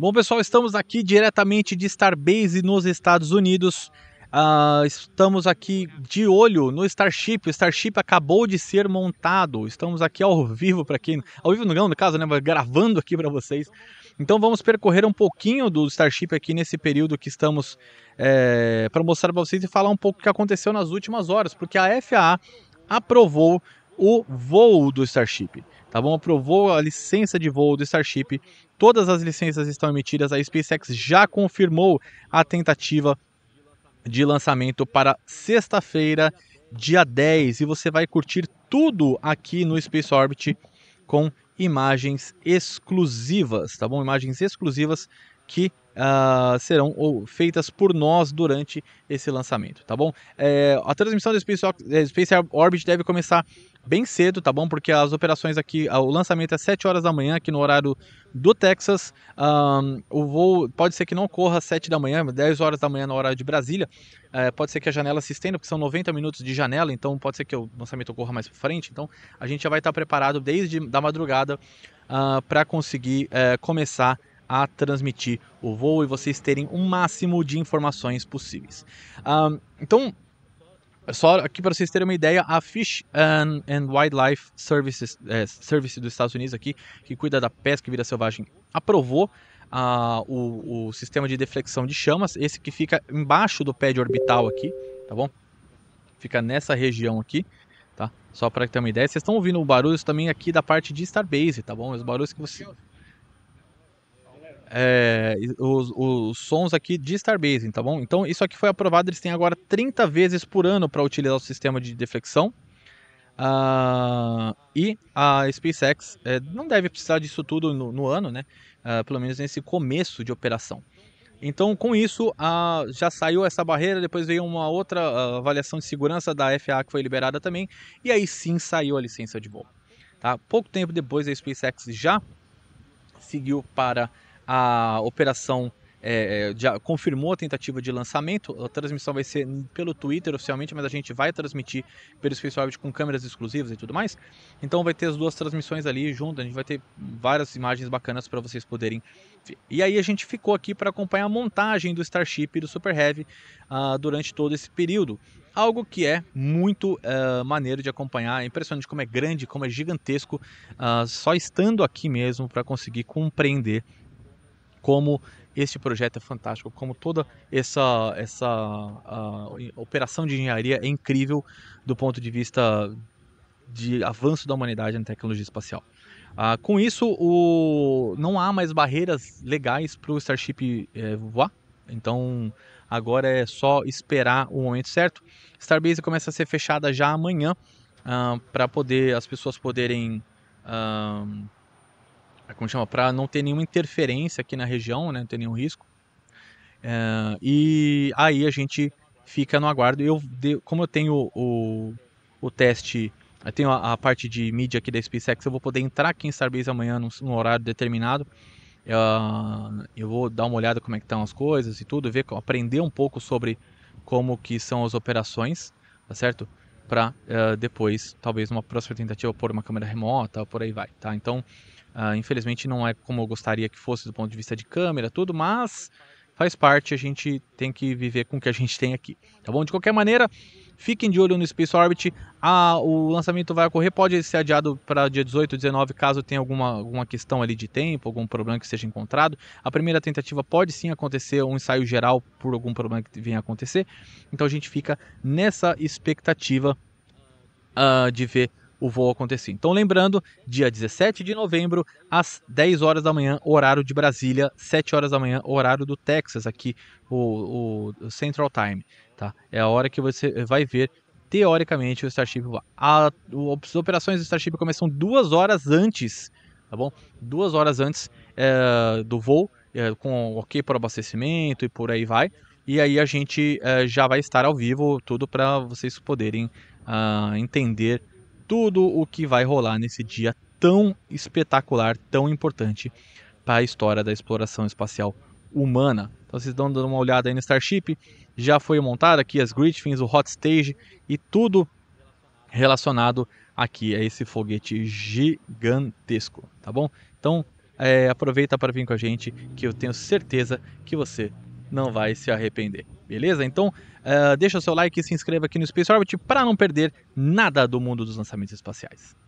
Bom, pessoal, estamos aqui diretamente de Starbase nos Estados Unidos. Estamos aqui de olho no Starship. O Starship acabou de ser montado. Estamos aqui ao vivo para quem... Ao vivo não, no caso, né? Mas gravando aqui para vocês. Então vamos percorrer um pouquinho do Starship aqui nesse período que estamos para mostrar para vocês e falar um pouco o que aconteceu nas últimas horas, porque a FAA aprovou o voo do Starship. Tá bom? Aprovou a licença de voo do Starship. Todas as licenças estão emitidas. A SpaceX já confirmou a tentativa de lançamento para sexta-feira, dia 10. E você vai curtir tudo aqui no Space Orbit com imagens exclusivas, tá bom? Imagens exclusivas que serão feitas por nós durante esse lançamento, tá bom? A transmissão do Space Orbit deve começar bem cedo, tá bom? Porque as operações aqui, o lançamento é 7 horas da manhã aqui no horário do Texas. O voo pode ser que não corra às 7 da manhã, 10 horas da manhã no horário de Brasília. Pode ser que a janela se estenda, porque são 90 minutos de janela, então pode ser que o lançamento ocorra mais para frente. Então a gente já vai estar preparado desde da madrugada para conseguir começar a transmitir o voo e vocês terem o máximo de informações possíveis. Então... Só aqui para vocês terem uma ideia, a Fish and Wildlife Services Service dos Estados Unidos aqui, que cuida da pesca e vida selvagem, aprovou o sistema de deflexão de chamas, esse que fica embaixo do pad orbital aqui, tá bom? Fica nessa região aqui, tá? Só para ter uma ideia. Vocês estão ouvindo barulhos também aqui da parte de Starbase, tá bom? Os barulhos que você... os sons aqui de Starbase, tá bom? Então isso aqui foi aprovado, eles têm agora 30 vezes por ano para utilizar o sistema de deflexão. E a SpaceX não deve precisar disso tudo no ano, né? Pelo menos nesse começo de operação. Então com isso já saiu essa barreira, depois veio uma outra avaliação de segurança da FAA que foi liberada também. E aí sim saiu a licença de voo, tá? Pouco tempo depois a SpaceX já seguiu para... A operação já confirmou a tentativa de lançamento. A transmissão vai ser pelo Twitter oficialmente, mas a gente vai transmitir pelo Space Orbit com câmeras exclusivas e tudo mais. Então vai ter as duas transmissões ali junto, a gente vai ter várias imagens bacanas para vocês poderem ver. E aí a gente ficou aqui para acompanhar a montagem do Starship e do Super Heavy durante todo esse período. Algo que é muito maneiro de acompanhar, é impressionante como é grande, como é gigantesco, só estando aqui mesmo para conseguir compreender como este projeto é fantástico, como toda essa operação de engenharia é incrível do ponto de vista de avanço da humanidade na tecnologia espacial. Com isso, não há mais barreiras legais para o Starship voar, então agora é só esperar o momento certo. Starbase começa a ser fechada já amanhã, para poder as pessoas poderem... como chama, para não ter nenhuma interferência aqui na região, né? Não ter nenhum risco. E aí a gente fica no aguardo. Como eu tenho o teste, eu tenho a parte de mídia aqui da SpaceX, eu vou poder entrar aqui em Starbase amanhã num horário determinado. Eu vou dar uma olhada como é que estão as coisas e tudo, ver, aprender um pouco sobre como que são as operações, tá certo? Para depois, talvez numa próxima tentativa, pôr uma câmera remota, por aí vai, tá? Então... infelizmente não é como eu gostaria que fosse do ponto de vista de câmera, tudo, mas faz parte, a gente tem que viver com o que a gente tem aqui, tá bom? De qualquer maneira, fiquem de olho no Space Orbit, o lançamento vai ocorrer, pode ser adiado para dia 18, 19, caso tenha alguma questão ali de tempo, algum problema que seja encontrado. A primeira tentativa pode sim acontecer, um ensaio geral por algum problema que venha a acontecer, então a gente fica nessa expectativa de ver o voo acontecer. Então lembrando, dia 17 de novembro, às 10 horas da manhã, horário de Brasília, 7 horas da manhã, horário do Texas, aqui, o Central Time, tá? É a hora que você vai ver, teoricamente, o Starship voar. As operações do Starship começam 2 horas antes, tá bom? 2 horas antes do voo, com ok para o abastecimento e por aí vai. E aí a gente já vai estar ao vivo, tudo para vocês poderem entender tudo o que vai rolar nesse dia tão espetacular, tão importante para a história da exploração espacial humana. Então vocês estão dando uma olhada aí no Starship, já foi montado aqui as Gridfins, o Hot Stage e tudo relacionado aqui a esse foguete gigantesco, tá bom? Então aproveita para vir com a gente, que eu tenho certeza que você não vai se arrepender, beleza? Então deixa o seu like e se inscreva aqui no Space Orbit para não perder nada do mundo dos lançamentos espaciais.